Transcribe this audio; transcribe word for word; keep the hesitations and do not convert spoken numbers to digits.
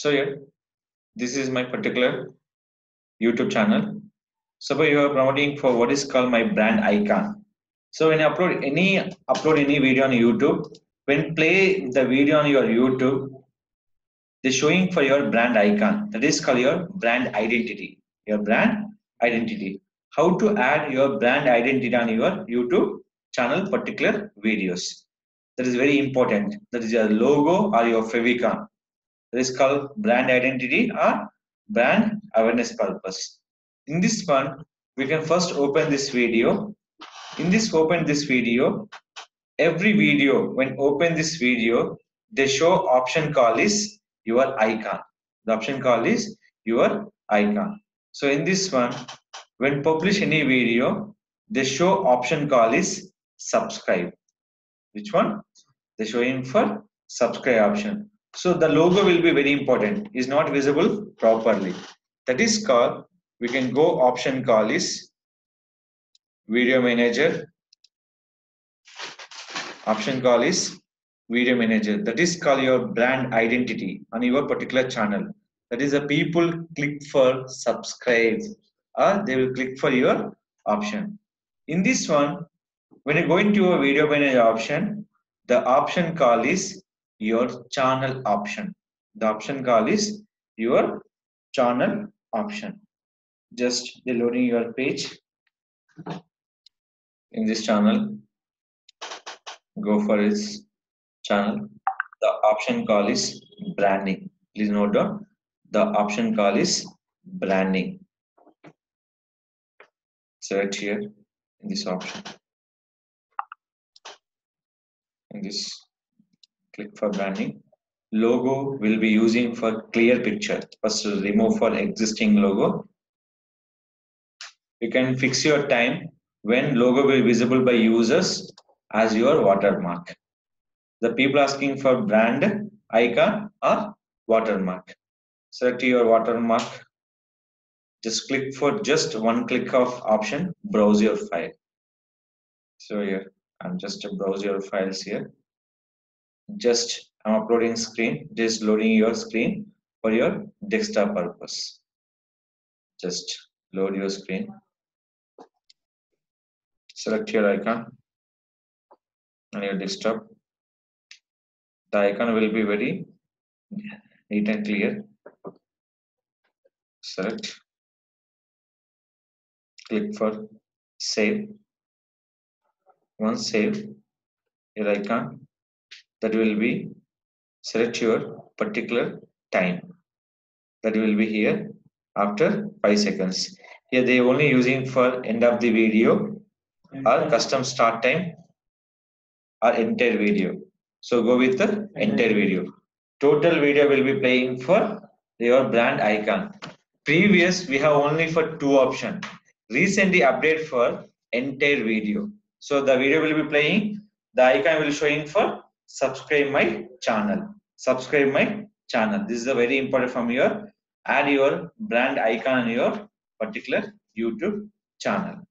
So yeah, this is my particular YouTube channel. Suppose you are promoting for what is called my brand icon. So when you upload any upload any video on YouTube, when play the video on your YouTube, they're showing for your brand icon. That is called your brand identity. Your brand identity. How to add your brand identity on your YouTube channel particular videos. That is very important. That is your logo or your favicon. That is called brand identity or brand awareness purpose. In this one, we can first open this video. In this open this video, every video when open this video, they show option call is your icon. The option call is your icon. So in this one, when publish any video, they show option call is subscribe. Which one? They show in for subscribe option. So the logo will be very important. Is not visible properly. That is called, we can go option call is video manager. Option call is video manager. That is called your brand identity on your particular channel. That is the people click for subscribe or they will click for your option. In this one, when you go into a video manager option, the option call is your channel option. The option call is your channel option. Just loading your page in this channel. Go for its channel. The option call is branding. Please note down. The option call is branding. Search here in this option. In this, click for branding. Logo will be using for clear picture. First, remove for existing logo. You can fix your time when logo will be visible by users as your watermark. The people asking for brand icon or watermark. Select your watermark. Just click for just one click of option, browse your file. So here, I'm just browse your files here. Just I'm uploading screen, just loading your screen for your desktop purpose. Just load your screen. Select your icon on your desktop. The icon will be very neat and clear. Select. Click for save. Once save your icon, that will be select your particular time. That will be here after five seconds. Here they only using for end of the video or custom start time or entire video. So go with the entire video. Total video will be playing for your brand icon. Previous we have only for two option. Recently update for entire video. So the video will be playing. The icon will showing for subscribe my channel. Subscribe my channel. This is a very important from your add your brand icon on your particular YouTube channel.